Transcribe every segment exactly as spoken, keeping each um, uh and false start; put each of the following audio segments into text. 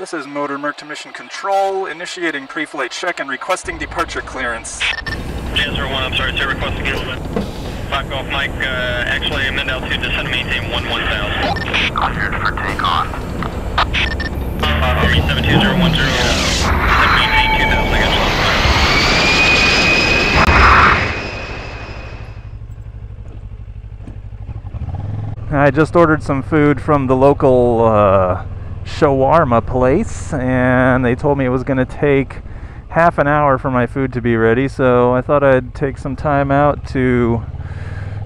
This is MotörMerc to Mission Control, initiating pre-flight check and requesting departure clearance. Jazz zero one, I'm sorry, sir, requesting engagement. five Golf Mike, uh, actually, I'm in altitude, descend and maintain one one thousand. Cleared for takeoff. seven two zero one zero. I just ordered some food from the local uh, shawarma place, and they told me it was going to take half an hour for my food to be ready, so I thought I'd take some time out to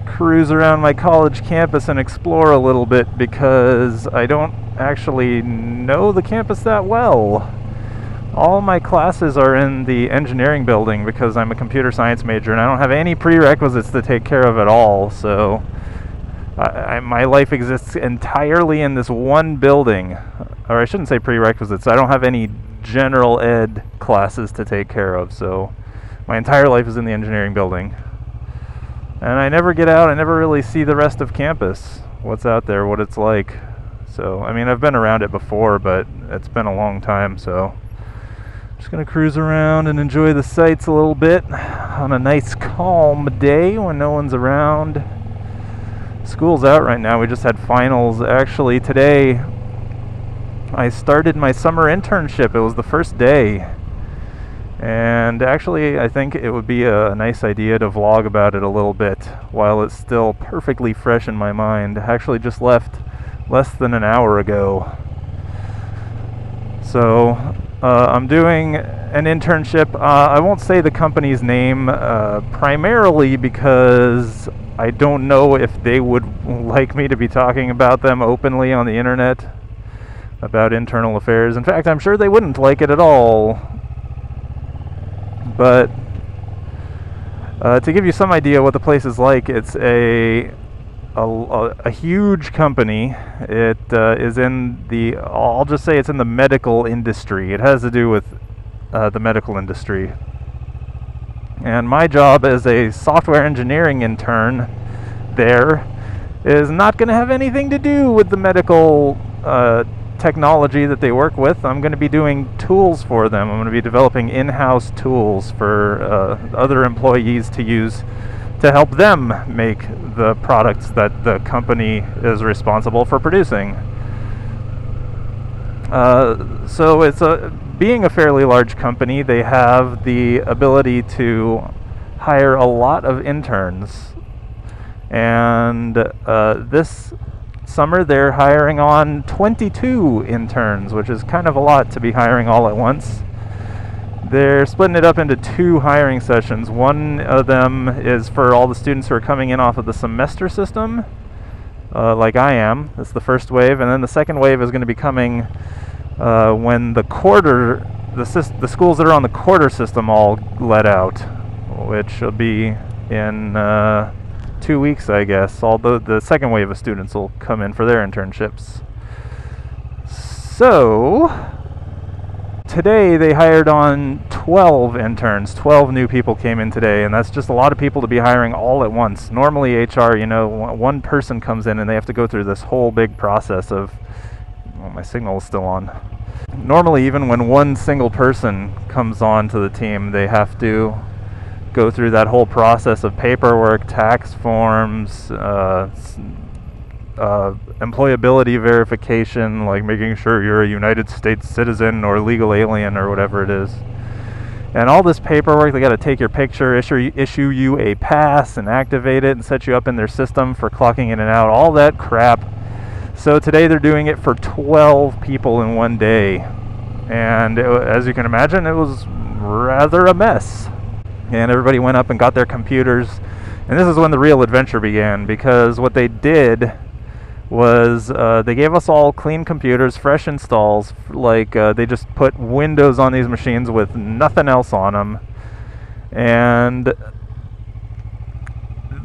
cruise around my college campus and explore a little bit, because I don't actually know the campus that well. All my classes are in the engineering building because I'm a computer science major, and I don't have any prerequisites to take care of at all, so I, I, my life exists entirely in this one building. Or I shouldn't say prerequisites. I don't have any general ed classes to take care of, so my entire life is in the engineering building. And I never get out. I never really see the rest of campus, what's out there, what it's like. So, I mean, I've been around it before, but it's been a long time, so I'm just going to cruise around and enjoy the sights a little bit on a nice, calm day when no one's around. School's out right now. We just had finals. Actually, today I started my summer internship. It was the first day. And actually, I think it would be a nice idea to vlog about it a little bit while it's still perfectly fresh in my mind. I actually just left less than an hour ago. So uh, I'm doing an internship. Uh, I won't say the company's name uh, primarily because I don't know if they would like me to be talking about them openly on the internet, about internal affairs. In fact, I'm sure they wouldn't like it at all. But uh, to give you some idea what the place is like, it's a a, a huge company. It uh, is in the, I'll just say it's in the medical industry. It has to do with uh, the medical industry. And my job as a software engineering intern there is not going to have anything to do with the medical uh, technology that they work with. I'm going to be doing tools for them. I'm going to be developing in-house tools for uh, other employees to use to help them make the products that the company is responsible for producing. Uh, so it's a being a fairly large company, they have the ability to hire a lot of interns. And uh, this summer they're hiring on twenty-two interns, which is kind of a lot to be hiring all at once. They're splitting it up into two hiring sessions. One of them is for all the students who are coming in off of the semester system, uh, like I am. That's the first wave. And then the second wave is going to be coming Uh, when the quarter, the, the schools that are on the quarter system all let out, which will be in uh, two weeks, I guess. Although the second wave of students will come in for their internships. So today they hired on twelve interns. twelve new people came in today, and that's just a lot of people to be hiring all at once. Normally H R, you know, one person comes in and they have to go through this whole big process of my signal is still on. Normally, even when one single person comes on to the team, they have to go through that whole process of paperwork, tax forms, uh, uh, employability verification, like making sure you're a United States citizen or legal alien or whatever it is. And all this paperwork, they got to take your picture, issue, issue you a pass and activate it and set you up in their system for clocking in and out, all that crap. So today they're doing it for twelve people in one day, and it, as you can imagine, it was rather a mess. And everybody went up and got their computers, and this is when the real adventure began, because what they did was uh, they gave us all clean computers, fresh installs, like uh, they just put Windows on these machines with nothing else on them. And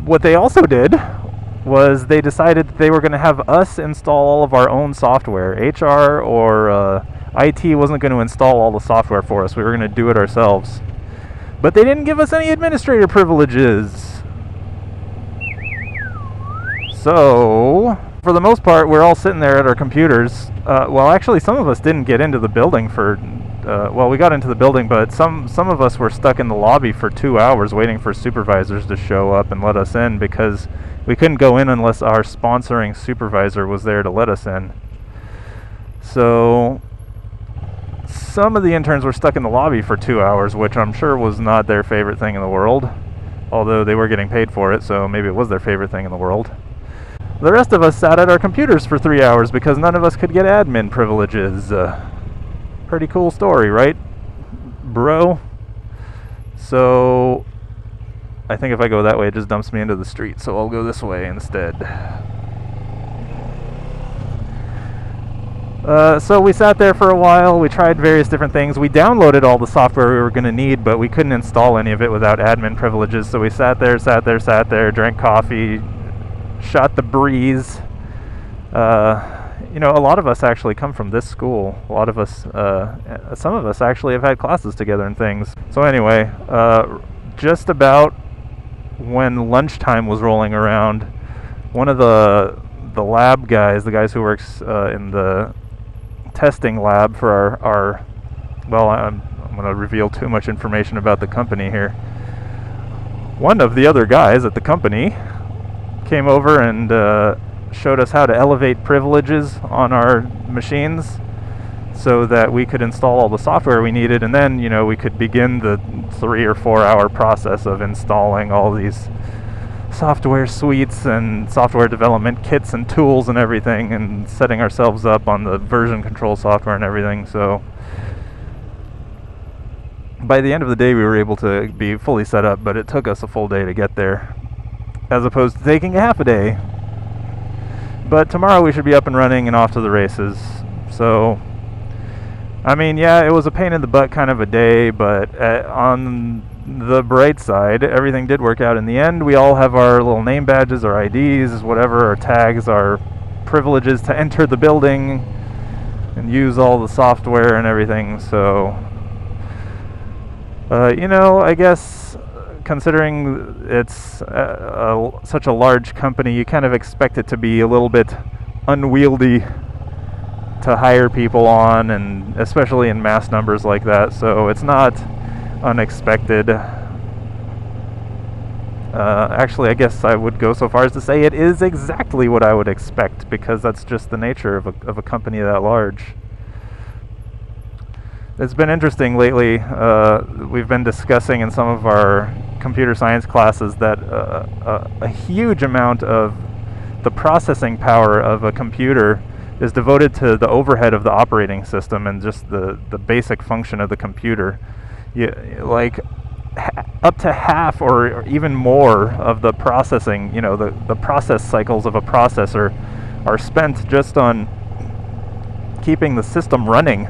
what they also did was they decided that they were going to have us install all of our own software. H R or uh, I T wasn't going to install all the software for us. We were going to do it ourselves. But they didn't give us any administrator privileges. So For the most part, we're all sitting there at our computers. Uh, well, actually, some of us didn't get into the building for, uh, well, we got into the building, but some, some of us were stuck in the lobby for two hours waiting for supervisors to show up and let us in, because we couldn't go in unless our sponsoring supervisor was there to let us in. So some of the interns were stuck in the lobby for two hours, which I'm sure was not their favorite thing in the world, although they were getting paid for it, so maybe it was their favorite thing in the world. The rest of us sat at our computers for three hours because none of us could get admin privileges. Uh, pretty cool story, right, bro? So I think if I go that way, it just dumps me into the street, so I'll go this way instead. Uh, so we sat there for a while, we tried various different things. We downloaded all the software we were going to need, but we couldn't install any of it without admin privileges, so we sat there, sat there, sat there, drank coffee, shot the breeze. Uh, you know, a lot of us actually come from this school. A lot of us, uh, some of us actually have had classes together and things. So anyway, uh, just about when lunchtime was rolling around, one of the the lab guys, the guys who works uh, in the testing lab for our, our well, I'm, I'm going to reveal too much information about the company here. One of the other guys at the company came over and uh, showed us how to elevate privileges on our machines so that we could install all the software we needed, and then, you know, we could begin the three or four hour process of installing all these software suites and software development kits and tools and everything, and setting ourselves up on the version control software and everything. So by the end of the day, we were able to be fully set up, but it took us a full day to get there, as opposed to taking a half a day. But tomorrow we should be up and running and off to the races. So, I mean, yeah, it was a pain in the butt kind of a day, but uh, on the bright side, everything did work out in the end. We all have our little name badges, our I Ds, whatever, our tags, our privileges to enter the building and use all the software and everything. So, uh, you know, I guess, considering it's uh, a, such a large company, you kind of expect it to be a little bit unwieldy to hire people on, and especially in mass numbers like that, so it's not unexpected. Uh, actually, I guess I would go so far as to say it is exactly what I would expect, because that's just the nature of a, of a company that large. It's been interesting lately. Uh, we've been discussing in some of our computer science classes that uh, a, a huge amount of the processing power of a computer is devoted to the overhead of the operating system and just the, the basic function of the computer. You, like ha up to half or, or even more of the processing, you know, the, the process cycles of a processor are spent just on keeping the system running,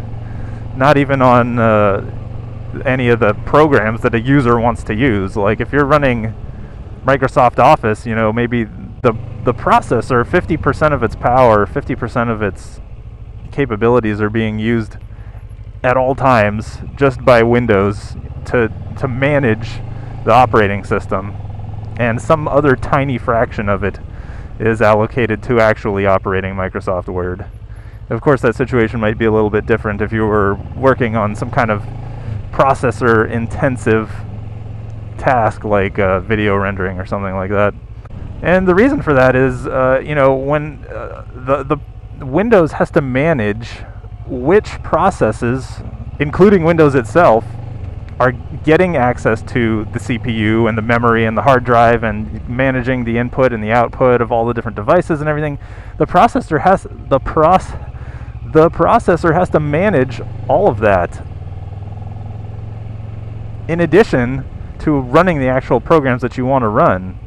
not even on uh, any of the programs that a user wants to use. Like if you're running Microsoft Office, you know, maybe the the processor, fifty percent of its power, fifty percent of its capabilities are being used at all times just by Windows to to manage the operating system, and some other tiny fraction of it is allocated to actually operating Microsoft Word. Of course, that situation might be a little bit different if you were working on some kind of processor intensive task like uh, video rendering or something like that. And the reason for that is, uh, you know, when uh, the, the Windows has to manage which processes, including Windows itself, are getting access to the C P U and the memory and the hard drive and managing the input and the output of all the different devices and everything. The processor has the proc the processor has to manage all of that, in addition to running the actual programs that you want to run.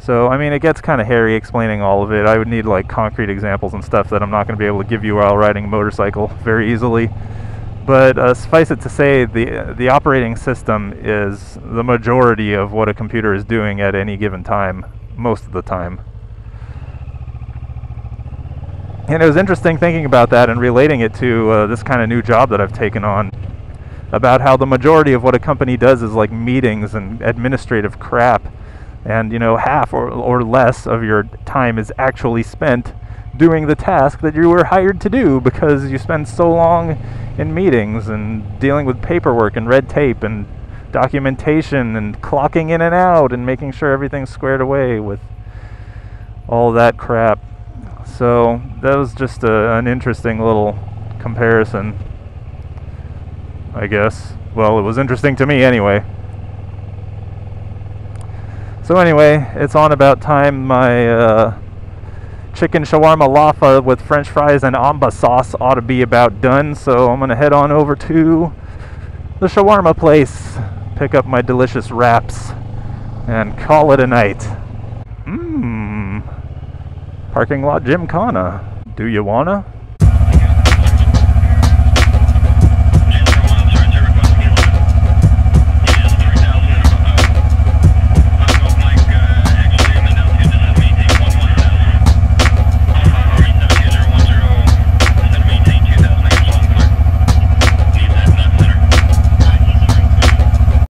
So, I mean, it gets kind of hairy explaining all of it. I would need, like, concrete examples and stuff that I'm not going to be able to give you while riding a motorcycle very easily. But uh, suffice it to say, the, the operating system is the majority of what a computer is doing at any given time, most of the time. And it was interesting thinking about that and relating it to uh, this kind of new job that I've taken on, about how the majority of what a company does is like meetings and administrative crap and you know, half or, or less of your time is actually spent doing the task that you were hired to do, because you spend so long in meetings and dealing with paperwork and red tape and documentation and clocking in and out and making sure everything's squared away with all that crap. So that was just a, an interesting little comparison, I guess. Well, it was interesting to me anyway. So anyway, it's on about time my uh, chicken shawarma laffa with french fries and amba sauce ought to be about done, so I'm gonna head on over to the shawarma place, pick up my delicious wraps, and call it a night. Mmm. Parking lot gymkhana. Do you wanna?